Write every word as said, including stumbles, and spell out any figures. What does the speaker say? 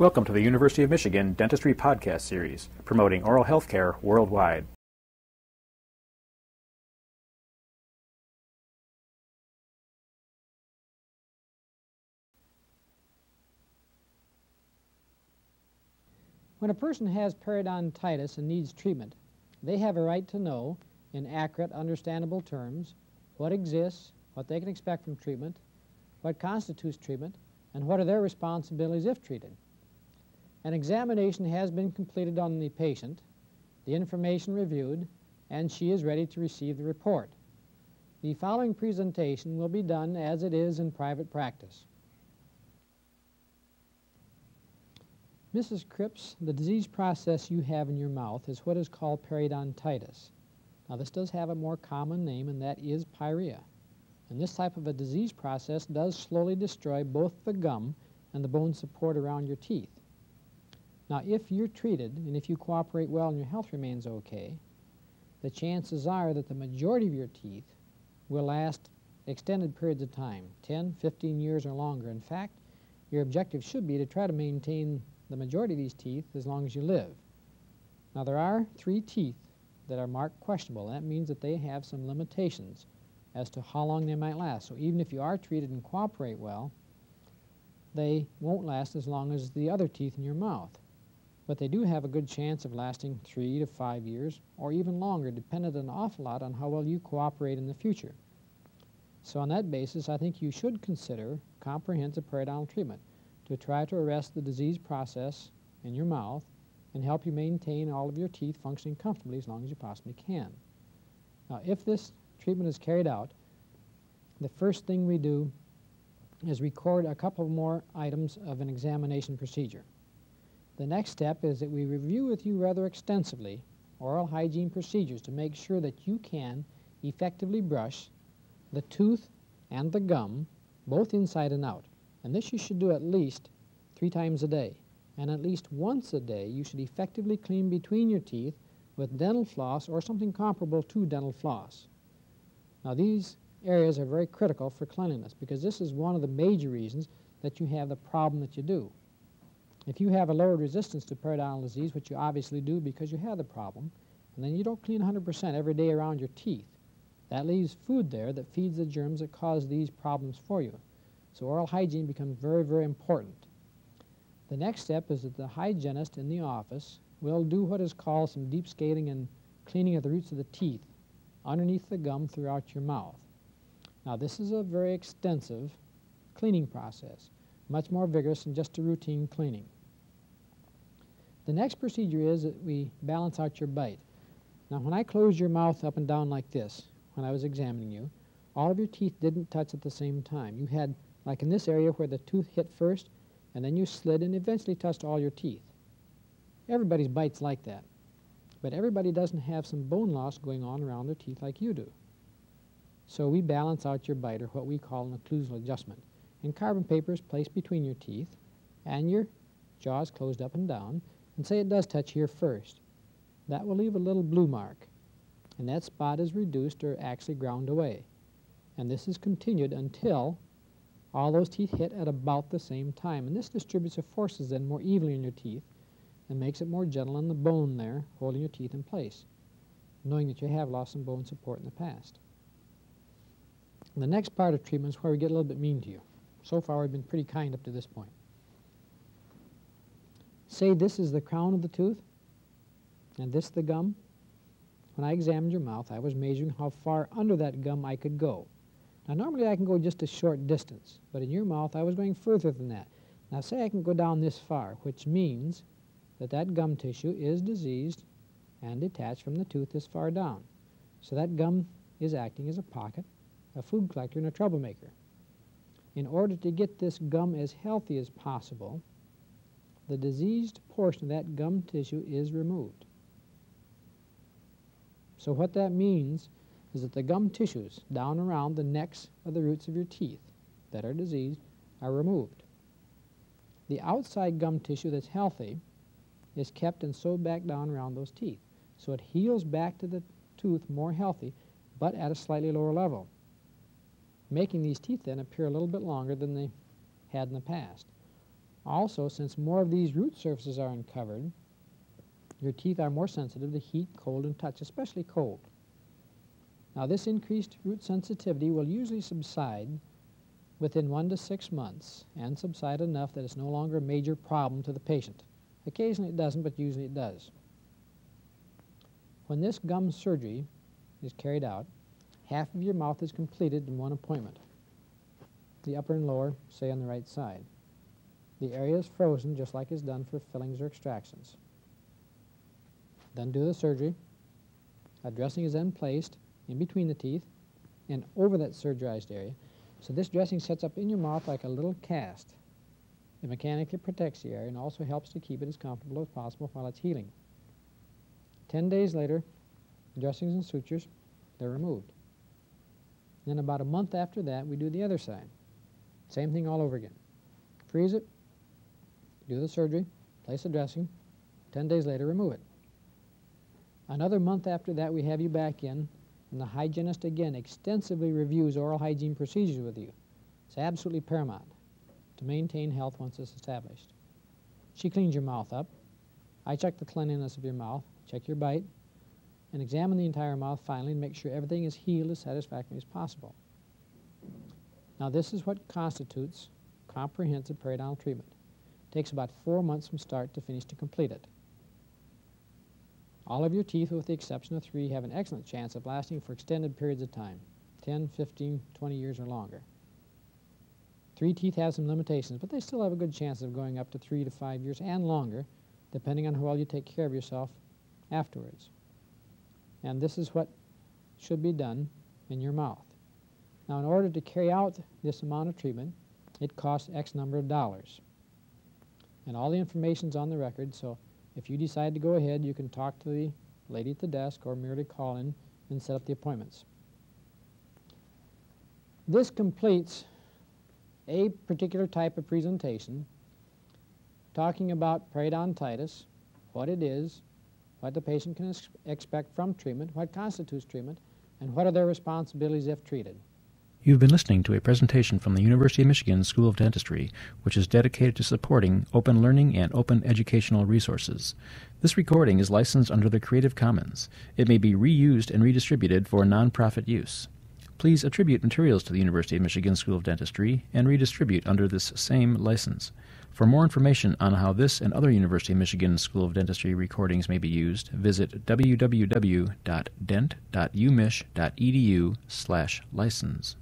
Welcome to the University of Michigan Dentistry Podcast Series, promoting oral health care worldwide. When a person has periodontitis and needs treatment, they have a right to know, in accurate, understandable terms, what exists, what they can expect from treatment, what constitutes treatment, and what are their responsibilities if treated. An examination has been completed on the patient, the information reviewed, and she is ready to receive the report. The following presentation will be done as it is in private practice. Missus Cripps, the disease process you have in your mouth is what is called periodontitis. Now, this does have a more common name, and that is pyrrhea. And this type of a disease process does slowly destroy both the gum and the bone support around your teeth. Now, if you're treated and if you cooperate well and your health remains okay, the chances are that the majority of your teeth will last extended periods of time, ten, fifteen years or longer. In fact, your objective should be to try to maintain the majority of these teeth as long as you live. Now, there are three teeth that are marked questionable. That means that they have some limitations as to how long they might last. So even if you are treated and cooperate well, they won't last as long as the other teeth in your mouth. But they do have a good chance of lasting three to five years or even longer, dependent an awful lot on how well you cooperate in the future. So on that basis, I think you should consider comprehensive periodontal treatment to try to arrest the disease process in your mouth and help you maintain all of your teeth functioning comfortably as long as you possibly can. Now, if this treatment is carried out, the first thing we do is record a couple more items of an examination procedure. The next step is that we review with you rather extensively oral hygiene procedures to make sure that you can effectively brush the tooth and the gum, both inside and out. And this you should do at least three times a day. And at least once a day, you should effectively clean between your teeth with dental floss or something comparable to dental floss. Now, these areas are very critical for cleanliness because this is one of the major reasons that you have the problem that you do. If you have a lowered resistance to periodontal disease, which you obviously do because you have the problem, and then you don't clean one hundred percent every day around your teeth, that leaves food there that feeds the germs that cause these problems for you. So oral hygiene becomes very, very important. The next step is that the hygienist in the office will do what is called some deep scaling and cleaning of the roots of the teeth underneath the gum throughout your mouth. Now, this is a very extensive cleaning process, much more vigorous than just a routine cleaning. The next procedure is that we balance out your bite. Now, when I closed your mouth up and down like this when I was examining you, all of your teeth didn't touch at the same time. You had, like in this area where the tooth hit first, and then you slid and eventually touched all your teeth. Everybody's bite's like that. But everybody doesn't have some bone loss going on around their teeth like you do. So we balance out your bite, or what we call an occlusal adjustment. And carbon paper is placed between your teeth, and your jaw is closed up and down, and say it does touch here first. That will leave a little blue mark, and that spot is reduced or actually ground away. And this is continued until all those teeth hit at about the same time. And this distributes the forces then more evenly in your teeth, and makes it more gentle on the bone there, holding your teeth in place, knowing that you have lost some bone support in the past. And the next part of treatment is where we get a little bit mean to you. So far, we've been pretty kind up to this point. Say this is the crown of the tooth, and this the gum. When I examined your mouth, I was measuring how far under that gum I could go. Now, normally I can go just a short distance, but in your mouth, I was going further than that. Now, say I can go down this far, which means that that gum tissue is diseased and detached from the tooth this far down. So that gum is acting as a pocket, a food collector, and a troublemaker. In order to get this gum as healthy as possible, the diseased portion of that gum tissue is removed. So what that means is that the gum tissues down around the necks of the roots of your teeth that are diseased are removed. The outside gum tissue that's healthy is kept and sewed back down around those teeth. So it heals back to the tooth more healthy, but at a slightly lower level, making these teeth then appear a little bit longer than they had in the past. Also, since more of these root surfaces are uncovered, your teeth are more sensitive to heat, cold, and touch, especially cold. Now, this increased root sensitivity will usually subside within one to six months and subside enough that it's no longer a major problem to the patient. Occasionally it doesn't, but usually it does. When this gum surgery is carried out, half of your mouth is completed in one appointment. The upper and lower, say, on the right side. The area is frozen, just like is done for fillings or extractions. Then do the surgery. A dressing is then placed in between the teeth and over that surgerized area. So this dressing sets up in your mouth like a little cast. It mechanically protects the area and also helps to keep it as comfortable as possible while it's healing. Ten days later, the dressings and sutures, they're removed. Then about a month after that, we do the other side. Same thing all over again. Freeze it, do the surgery, place the dressing, ten days later, remove it. Another month after that, we have you back in, and the hygienist again extensively reviews oral hygiene procedures with you. It's absolutely paramount to maintain health once it's established. She cleans your mouth up. I check the cleanliness of your mouth, check your bite, and examine the entire mouth finally and make sure everything is healed as satisfactorily as possible. Now, this is what constitutes comprehensive periodontal treatment. It takes about four months from start to finish to complete it. All of your teeth, with the exception of three, have an excellent chance of lasting for extended periods of time, ten, fifteen, twenty years or longer. Three teeth have some limitations, but they still have a good chance of going up to three to five years and longer, depending on how well you take care of yourself afterwards. And this is what should be done in your mouth. Now, in order to carry out this amount of treatment, it costs X number of dollars. And all the information's on the record, so if you decide to go ahead, you can talk to the lady at the desk or merely call in and set up the appointments. This completes a particular type of presentation talking about periodontitis, what it is, what the patient can ex expect from treatment, what constitutes treatment, and what are their responsibilities if treated. You've been listening to a presentation from the University of Michigan School of Dentistry, which is dedicated to supporting open learning and open educational resources. This recording is licensed under the Creative Commons. It may be reused and redistributed for nonprofit use. Please attribute materials to the University of Michigan School of Dentistry and redistribute under this same license. For more information on how this and other University of Michigan School of Dentistry recordings may be used, visit w w w dot dent dot umich dot e d u slash license.